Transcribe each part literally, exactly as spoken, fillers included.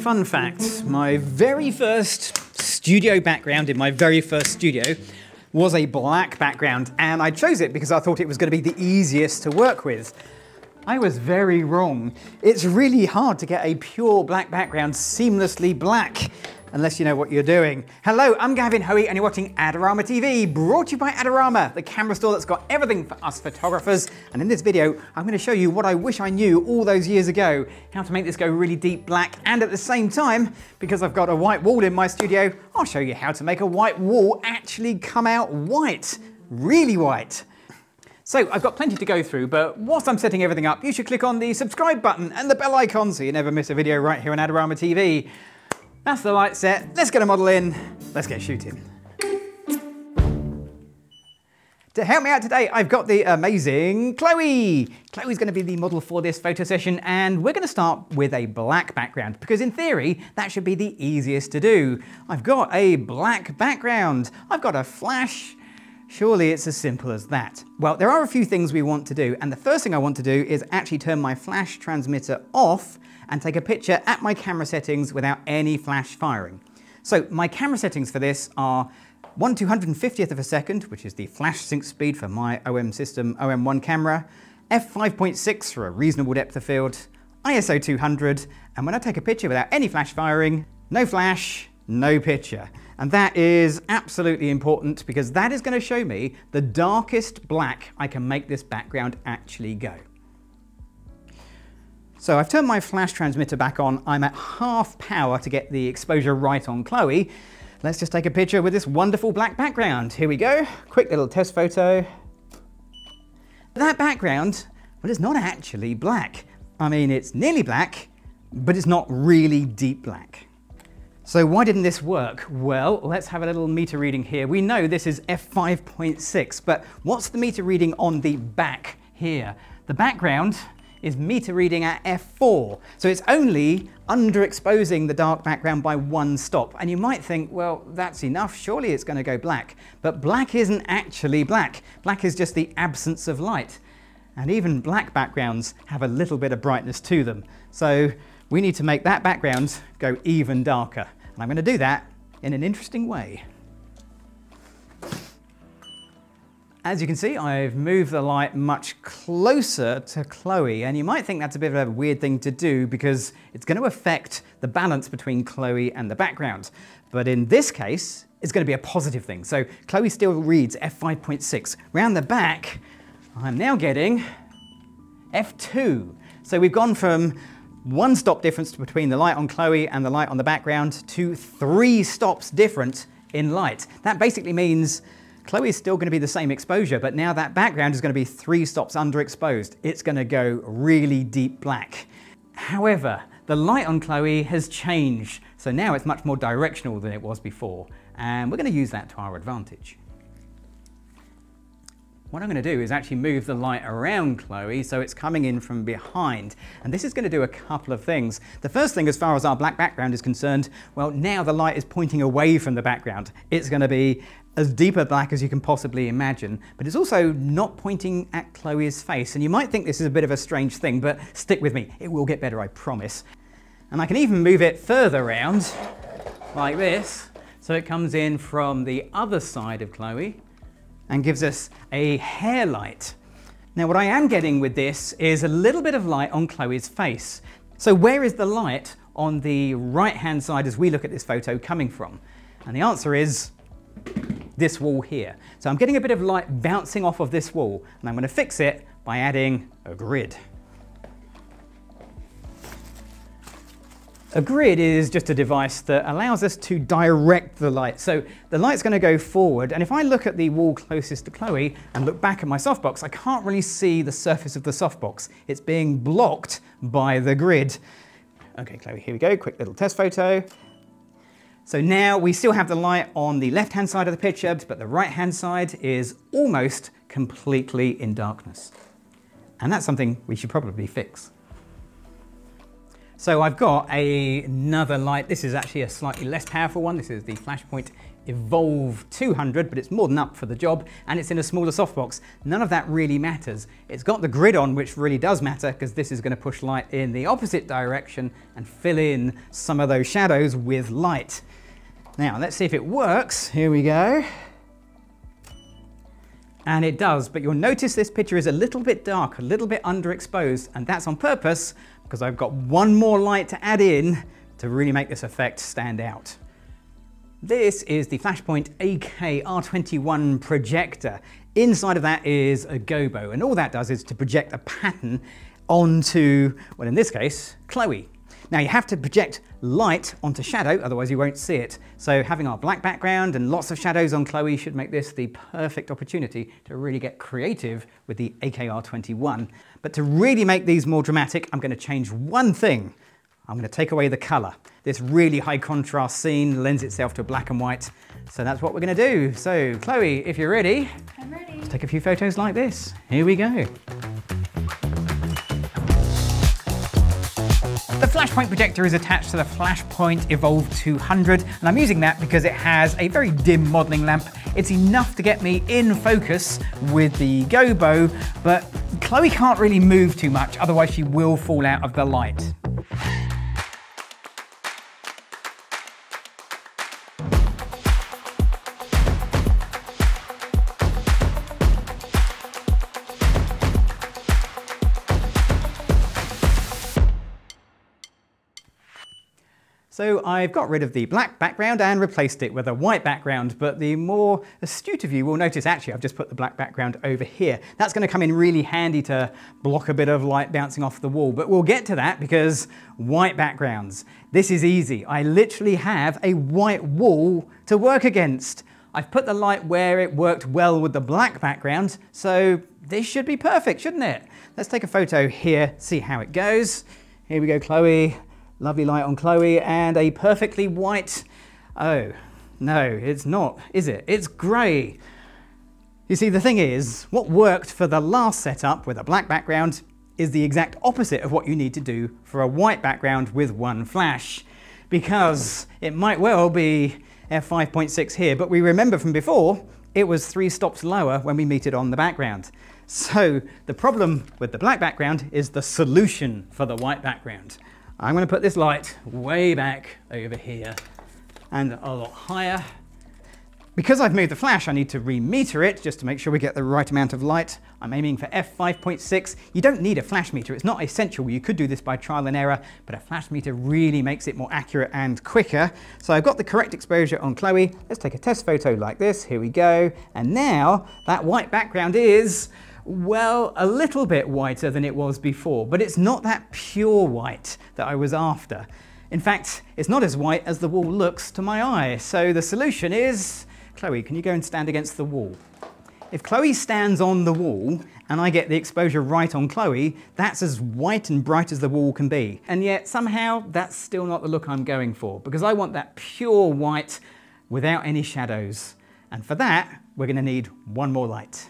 Fun fact, my very first studio background in my very first studio was a black background, and I chose it because I thought it was going to be the easiest to work with. I was very wrong. It's really hard to get a pure black background seamlessly black, unless you know what you're doing. Hello, I'm Gavin Hoey, and you're watching Adorama T V, brought to you by Adorama, the camera store that's got everything for us photographers. And in this video, I'm going to show you what I wish I knew all those years ago, how to make this go really deep black, and at the same time, because I've got a white wall in my studio, I'll show you how to make a white wall actually come out white, really white. So I've got plenty to go through, but whilst I'm setting everything up, you should click on the subscribe button and the bell icon so you never miss a video right here on Adorama T V. That's the light set, let's get a model in, let's get shooting. To help me out today, I've got the amazing Chloe. Chloe's going to be the model for this photo session, and we're going to start with a black background because in theory, that should be the easiest to do. I've got a black background, I've got a flash. Surely it's as simple as that. Well, there are a few things we want to do, and the first thing I want to do is actually turn my flash transmitter off and take a picture at my camera settings without any flash firing. So my camera settings for this are one two hundred fiftieth of a second, which is the flash sync speed for my O M System O M one camera, f five point six for a reasonable depth of field, I S O two hundred, and when I take a picture without any flash firing, no flash, no picture. And that is absolutely important because that is going to show me the darkest black I can make this background actually go. So I've turned my flash transmitter back on. I'm at half power to get the exposure right on Chloe. Let's just take a picture with this wonderful black background. Here we go. Quick little test photo. That background, well, it's not actually black. I mean, it's nearly black, but it's not really deep black. So why didn't this work? Well, let's have a little meter reading here. We know this is f five point six, but what's the meter reading on the back here? The background is meter reading at f four. So it's only underexposing the dark background by one stop. And you might think, well, that's enough. Surely it's going to go black. But black isn't actually black. Black is just the absence of light. And even black backgrounds have a little bit of brightness to them. So we need to make that background go even darker. I'm going to do that in an interesting way. As you can see, I've moved the light much closer to Chloe, and you might think that's a bit of a weird thing to do because it's going to affect the balance between Chloe and the background. But in this case, it's going to be a positive thing. So Chloe still reads f five point six. Round the back, I'm now getting f two. So we've gone from one stop difference between the light on Chloe and the light on the background to three stops different in light. That basically means Chloe's still going to be the same exposure, but now that background is going to be three stops underexposed. It's going to go really deep black. However, the light on Chloe has changed, so now it's much more directional than it was before, and we're going to use that to our advantage. What I'm going to do is actually move the light around Chloe so it's coming in from behind. And this is going to do a couple of things. The first thing, as far as our black background is concerned, well, now the light is pointing away from the background. It's going to be as deep a black as you can possibly imagine, but it's also not pointing at Chloe's face. And you might think this is a bit of a strange thing, but stick with me. It will get better, I promise. And I can even move it further around like this so it comes in from the other side of Chloe and gives us a hair light. Now what I am getting with this is a little bit of light on Chloe's face. So where is the light on the right hand side as we look at this photo coming from? And the answer is this wall here. So I'm getting a bit of light bouncing off of this wall, and I'm going to fix it by adding a grid. A grid is just a device that allows us to direct the light. So the light's going to go forward, and if I look at the wall closest to Chloe and look back at my softbox, I can't really see the surface of the softbox. It's being blocked by the grid. Okay, Chloe, here we go. Quick little test photo. So now we still have the light on the left-hand side of the picture, but the right-hand side is almost completely in darkness. And that's something we should probably fix. So I've got a, another light. This is actually a slightly less powerful one. This is the Flashpoint E volve two hundred, but it's more than up for the job, and it's in a smaller softbox. None of that really matters. It's got the grid on, which really does matter, because this is going to push light in the opposite direction and fill in some of those shadows with light. Now, let's see if it works. Here we go. And it does, but you'll notice this picture is a little bit dark, a little bit underexposed, and that's on purpose, because I've got one more light to add in to really make this effect stand out. This is the Flashpoint A K R twenty-one projector. Inside of that is a gobo, and all that does is to project a pattern onto, well, in this case, Chloe. Now, you have to project light onto shadow, otherwise you won't see it. So having our black background and lots of shadows on Chloe should make this the perfect opportunity to really get creative with the A K R twenty-one. But to really make these more dramatic, I'm going to change one thing. I'm going to take away the colour. This really high contrast scene lends itself to black and white, so that's what we're going to do. So, Chloe, if you're ready, I'm ready. Let's take a few photos like this. Here we go. The Flashpoint projector is attached to the Flashpoint E volve two hundred, and I'm using that because it has a very dim modelling lamp. It's enough to get me in focus with the gobo, but Chloe can't really move too much, otherwise she will fall out of the light. So I've got rid of the black background and replaced it with a white background, but the more astute of you will notice actually I've just put the black background over here. That's going to come in really handy to block a bit of light bouncing off the wall, but we'll get to that because white backgrounds. This is easy. I literally have a white wall to work against. I've put the light where it worked well with the black background, so this should be perfect, shouldn't it? Let's take a photo here, see how it goes. Here we go, Chloe. Lovely light on Chloe and a perfectly white, oh, no, it's not, is it? It's grey. You see, the thing is, what worked for the last setup with a black background is the exact opposite of what you need to do for a white background with one flash, because it might well be f five point six here, but we remember from before, it was three stops lower when we metered on the background. So the problem with the black background is the solution for the white background. I'm going to put this light way back over here and a lot higher. Because I've moved the flash, I need to re-meter it just to make sure we get the right amount of light. I'm aiming for f five point six. You don't need a flash meter. It's not essential. You could do this by trial and error, but a flash meter really makes it more accurate and quicker. So I've got the correct exposure on Chloe. Let's take a test photo like this. Here we go. And now that white background is, well, a little bit whiter than it was before, but it's not that pure white that I was after. In fact, it's not as white as the wall looks to my eye. So the solution is, Chloe, can you go and stand against the wall? If Chloe stands on the wall and I get the exposure right on Chloe, that's as white and bright as the wall can be. And yet somehow that's still not the look I'm going for, because I want that pure white without any shadows. And for that, we're going to need one more light.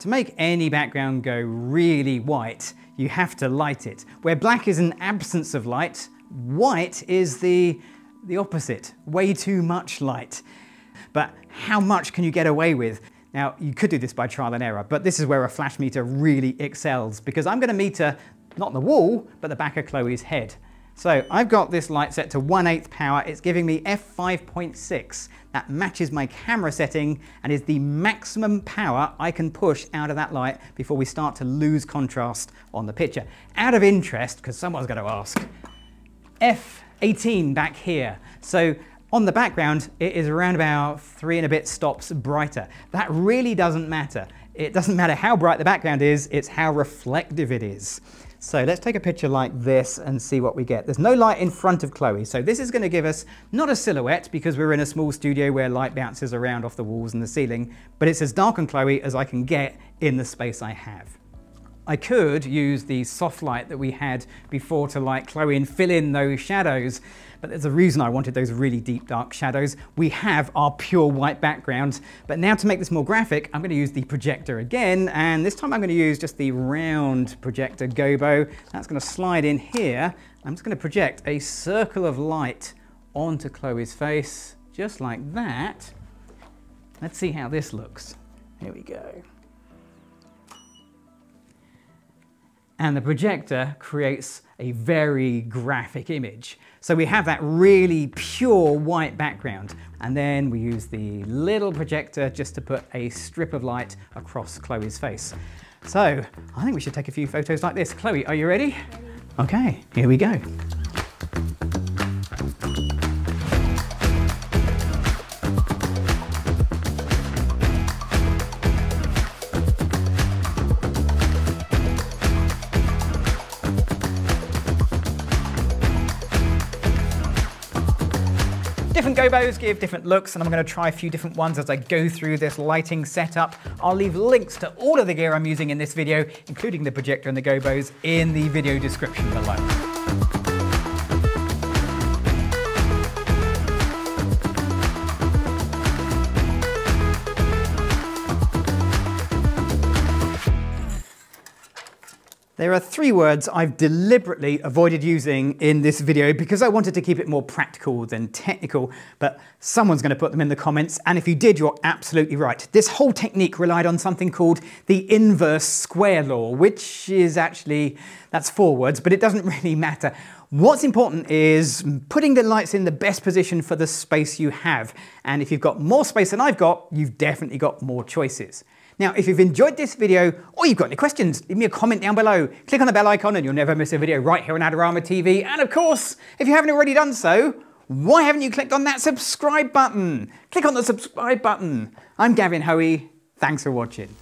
To make any background go really white, you have to light it. Where black is an absence of light, white is the, the opposite, way too much light. But how much can you get away with? Now, you could do this by trial and error, but this is where a flash meter really excels, because I'm going to meter not the wall, but the back of Chloe's head. So I've got this light set to one eighth power. It's giving me f five point six. That matches my camera setting and is the maximum power I can push out of that light before we start to lose contrast on the picture. Out of interest, because someone's going to ask, f eighteen back here. So on the background, it is around about three and a bit stops brighter. That really doesn't matter. It doesn't matter how bright the background is, it's how reflective it is. So let's take a picture like this and see what we get. There's no light in front of Chloe, so this is going to give us not a silhouette, because we're in a small studio where light bounces around off the walls and the ceiling, but it's as dark on Chloe as I can get in the space I have. I could use the soft light that we had before to light Chloe and fill in those shadows, but there's a reason I wanted those really deep dark shadows. We have our pure white background, but now to make this more graphic, I'm going to use the projector again, and this time I'm going to use just the round projector gobo. That's going to slide in here. I'm just going to project a circle of light onto Chloe's face just like that. Let's see how this looks. Here we go. And the projector creates a very graphic image. So we have that really pure white background, and then we use the little projector just to put a strip of light across Chloe's face. So I think we should take a few photos like this. Chloe, are you ready? Okay, here we go. Different gobos give different looks, and I'm going to try a few different ones as I go through this lighting setup. I'll leave links to all of the gear I'm using in this video, including the projector and the gobos, in the video description below. There are three words I've deliberately avoided using in this video because I wanted to keep it more practical than technical, but someone's going to put them in the comments, and if you did, you're absolutely right. This whole technique relied on something called the inverse square law, which is actually, that's four words, but it doesn't really matter. What's important is putting the lights in the best position for the space you have, and if you've got more space than I've got, you've definitely got more choices. Now, if you've enjoyed this video or you've got any questions, leave me a comment down below. Click on the bell icon and you'll never miss a video right here on Adorama T V. And of course, if you haven't already done so, why haven't you clicked on that subscribe button? Click on the subscribe button. I'm Gavin Hoey. Thanks for watching.